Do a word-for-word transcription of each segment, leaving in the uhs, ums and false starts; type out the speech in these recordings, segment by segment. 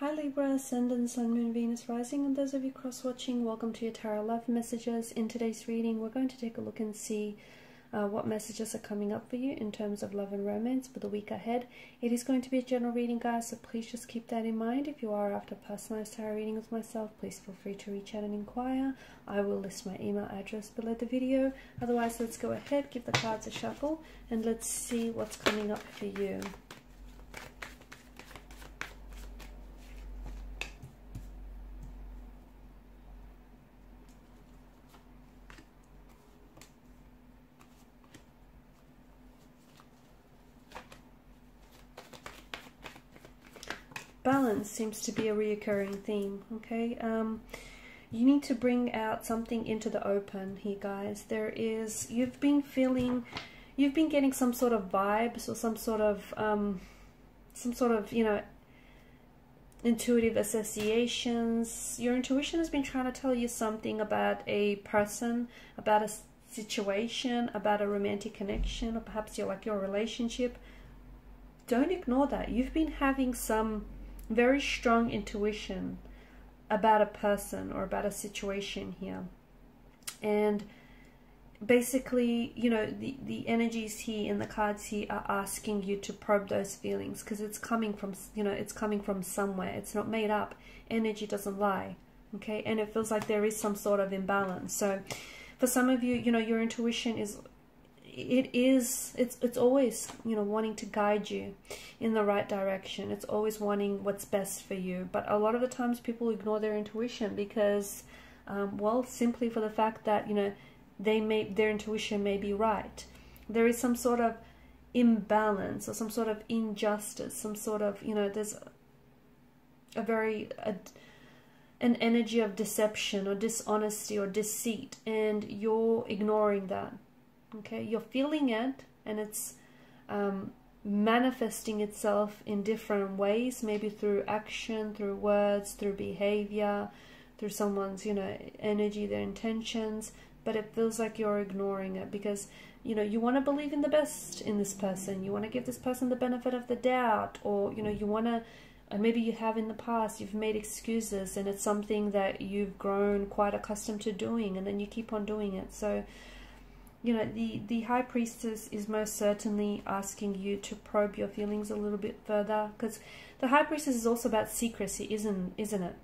Hi Libra, Ascendant, Sun, Moon, Venus, Rising, and those of you cross-watching, welcome to your Tarot Love Messages. In today's reading, we're going to take a look and see uh, what messages are coming up for you in terms of love and romance for the week ahead. It is going to be a general reading, guys, so please just keep that in mind. If you are after a personalized tarot reading with myself, please feel free to reach out and inquire. I will list my email address below the video. Otherwise, let's go ahead, give the cards a shuffle, and let's see what's coming up for you. Balance seems to be a reoccurring theme, okay? Um, you need to bring out something into the open here, guys. There is, you've been feeling, you've been getting some sort of vibes or some sort of, um, some sort of, you know, intuitive associations. Your intuition has been trying to tell you something about a person, about a situation, about a romantic connection, or perhaps you're like your relationship. Don't ignore that. You've been having some very strong intuition about a person or about a situation here, and basically, you know, the the energies here in the cards here are asking you to probe those feelings, because it's coming from, you know, it's coming from somewhere. It's not made up. Energy doesn't lie, okay? And it feels like there is some sort of imbalance. So for some of you, you know, your intuition is It is, it's, it's always, you know, wanting to guide you in the right direction. It's always wanting what's best for you. But a lot of the times people ignore their intuition because, um, well, simply for the fact that, you know, they may, their intuition may be right. There is some sort of imbalance or some sort of injustice, some sort of, you know, there's a very... A, an energy of deception or dishonesty or deceit, and you're ignoring that. Okay, you're feeling it, and it's um, manifesting itself in different ways, maybe through action, through words, through behavior, through someone's, you know, energy, their intentions, but it feels like you're ignoring it because, you know, you want to believe in the best in this person. You want to give this person the benefit of the doubt, or, you know, you want to, and maybe you have in the past, you've made excuses, and it's something that you've grown quite accustomed to doing, and then you keep on doing it. So, you know, the, the High Priestess is most certainly asking you to probe your feelings a little bit further, because the High Priestess is also about secrecy, isn't isn't it?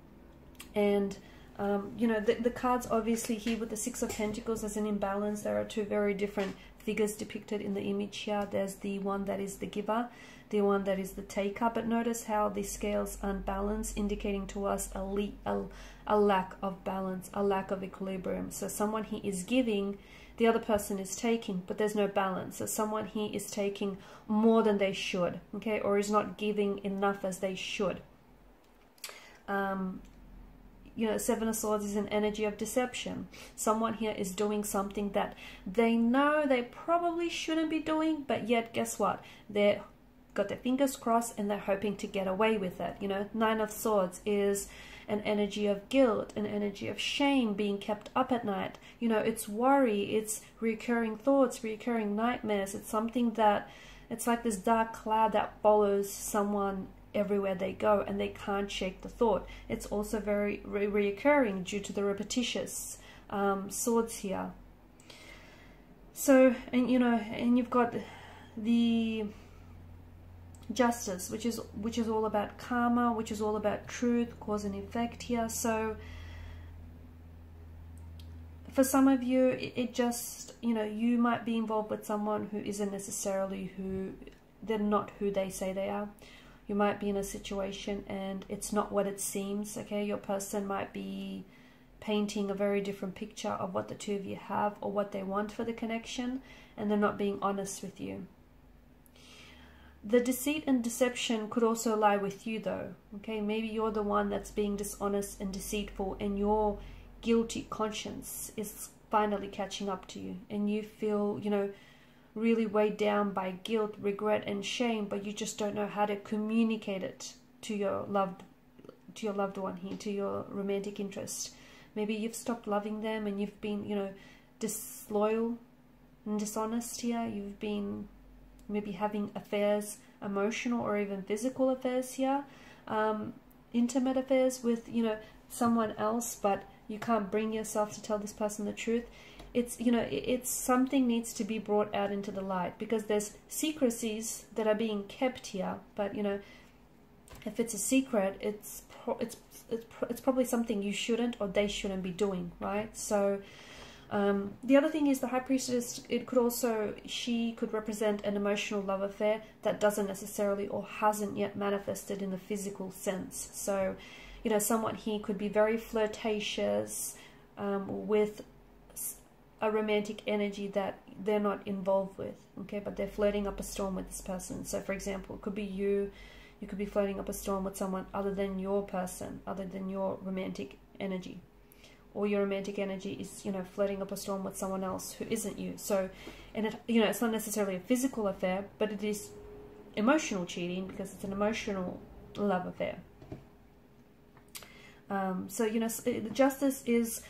And, um, you know, the, the cards obviously here with the Six of Pentacles as an imbalance, there are two very different figures depicted in the image here. There's the one that is the giver, the one that is the taker, but notice how the scales unbalanced, indicating to us a, le a, a lack of balance, a lack of equilibrium. So someone he is giving, the other person is taking, but there's no balance. So someone here is taking more than they should, okay, or is not giving enough as they should. Um, you know, Seven of Swords is an energy of deception. Someone here is doing something that they know they probably shouldn't be doing, but yet, guess what? They're got their fingers crossed and they're hoping to get away with it. You know, Nine of Swords is an energy of guilt, an energy of shame, being kept up at night. You know, it's worry, it's recurring thoughts, recurring nightmares. It's something that, it's like this dark cloud that follows someone everywhere they go, and they can't shake the thought. It's also very re reoccurring due to the repetitious um, swords here. So, and you know, and you've got the Justice, which is which is all about karma, which is all about truth, cause and effect here. So for some of you, it, it just, you know, you might be involved with someone who isn't necessarily who, they're not who they say they are. You might be in a situation and it's not what it seems, okay? Your person might be painting a very different picture of what the two of you have or what they want for the connection, and they're not being honest with you. The deceit and deception could also lie with you though, okay? Maybe you're the one that's being dishonest and deceitful, and your guilty conscience is finally catching up to you, and you feel, you know, really weighed down by guilt, regret, and shame, but you just don't know how to communicate it to your loved, to your loved one here, to your romantic interest. Maybe you've stopped loving them and you've been, you know, disloyal and dishonest here. You've been maybe having affairs, emotional or even physical affairs here, um, intimate affairs with, you know, someone else, but you can't bring yourself to tell this person the truth. It's, you know, it's something needs to be brought out into the light, because there's secrecies that are being kept here. But, you know, if it's a secret, it's pro it's it's pro it's probably something you shouldn't or they shouldn't be doing, right? So um, the other thing is the High Priestess. It could also she could represent an emotional love affair that doesn't necessarily or hasn't yet manifested in the physical sense. So, you know, someone here could be very flirtatious um, with a romantic energy that they're not involved with, okay, but they're flirting up a storm with this person. So, for example, it could be you you could be flirting up a storm with someone other than your person, other than your romantic energy, or your romantic energy is, you know, flirting up a storm with someone else who isn't you. So, and it, you know, it's not necessarily a physical affair, but it is emotional cheating, because it's an emotional love affair. Um, so, you know, the Justice is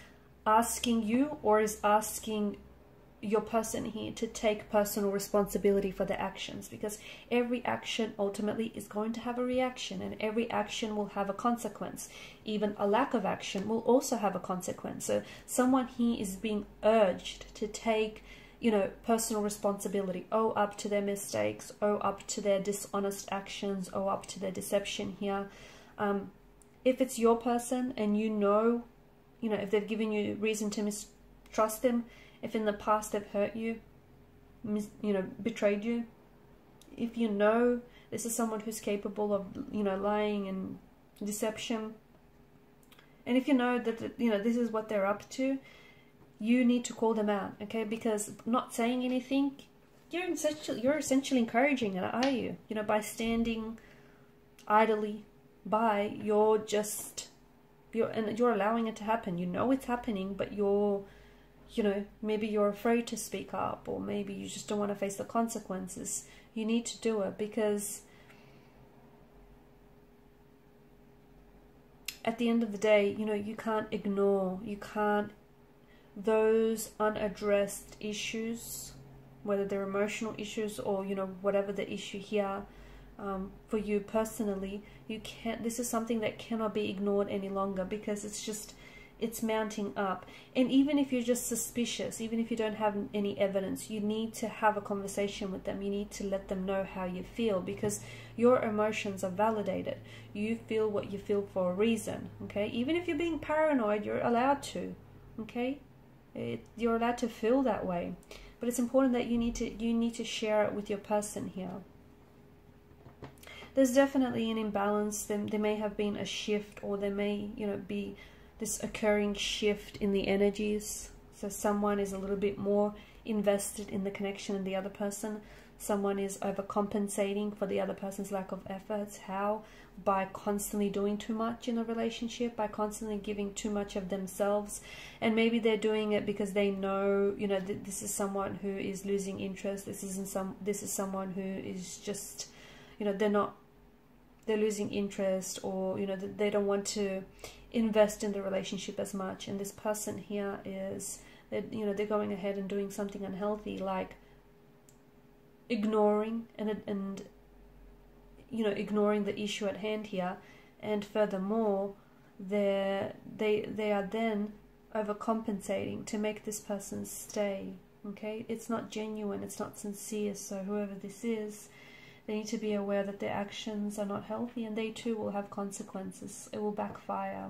asking you, or is asking your person here, to take personal responsibility for their actions, because every action ultimately is going to have a reaction, and every action will have a consequence. Even a lack of action will also have a consequence. So someone here is being urged to take, you know, personal responsibility, owe up to their mistakes, owe up to their dishonest actions, owe up to their deception here. Um, if it's your person and you know, you know, if they've given you reason to mistrust them, if in the past they've hurt you, mis you know, betrayed you, if you know this is someone who's capable of, you know, lying and deception, and if you know that, you know, this is what they're up to, you need to call them out, okay? Because not saying anything, you're essentially, you're essentially encouraging it, are you? You know, by standing idly by, you're just... You're, and you're allowing it to happen. You know it's happening, but you're, you know, maybe you're afraid to speak up, or maybe you just don't want to face the consequences. You need to do it, because at the end of the day, you know, you can't ignore, you can't, those unaddressed issues, whether they're emotional issues or, you know, whatever the issue here, Um, for you personally, you can't, this is something that cannot be ignored any longer, because it's just, it's mounting up. And even if you're just suspicious, even if you don't have any evidence, you need to have a conversation with them. You need to let them know how you feel, because your emotions are validated. You feel what you feel for a reason, okay? Even if you're being paranoid, you're allowed to, okay? It, you're allowed to feel that way, but it's important that you need to, you need to share it with your person here. There's definitely an imbalance. There, there may have been a shift, or there may, you know, be this occurring shift in the energies. So someone is a little bit more invested in the connection than the other person. Someone is overcompensating for the other person's lack of efforts. How? By constantly doing too much in the relationship, by constantly giving too much of themselves. And maybe they're doing it because they know, you know, th this is someone who is losing interest. This isn't some. This is someone who is just, you know, they're not. They're losing interest, or, you know, they don't want to invest in the relationship as much. And this person here is, you know, they're going ahead and doing something unhealthy, like ignoring and, and you know, ignoring the issue at hand here. And furthermore, they're, they, they are then overcompensating to make this person stay, okay? It's not genuine, it's not sincere. So whoever this is, they need to be aware that their actions are not healthy, and they too will have consequences. It will backfire.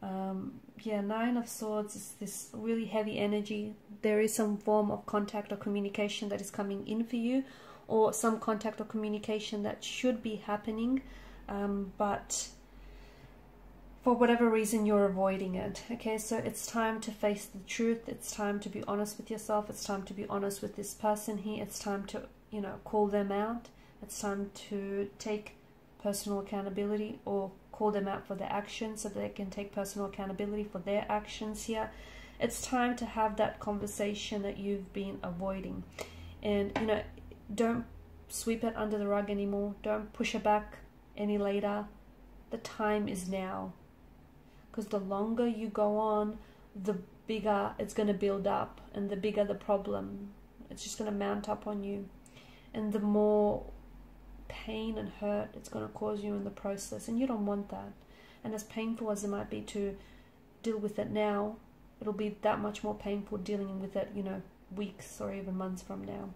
Um, yeah, Nine of Swords is this really heavy energy. There is some form of contact or communication that is coming in for you, or some contact or communication that should be happening, um, but for whatever reason you're avoiding it. Okay, so it's time to face the truth. It's time to be honest with yourself. It's time to be honest with this person here. It's time to, you know, call them out. It's time to take personal accountability, or call them out for their actions so they can take personal accountability for their actions here. It's time to have that conversation that you've been avoiding. And, you know, don't sweep it under the rug anymore. Don't push it back any later. The time is now. Because the longer you go on, the bigger it's going to build up, and the bigger the problem. It's just going to mount up on you. And the more pain and hurt it's going to cause you in the process, and you don't want that. And as painful as it might be to deal with it now, it'll be that much more painful dealing with it, you know, weeks or even months from now.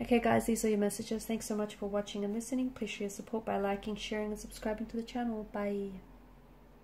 Okay guys, these are your messages. Thanks so much for watching and listening. Please show your support by liking, sharing and subscribing to the channel. Bye.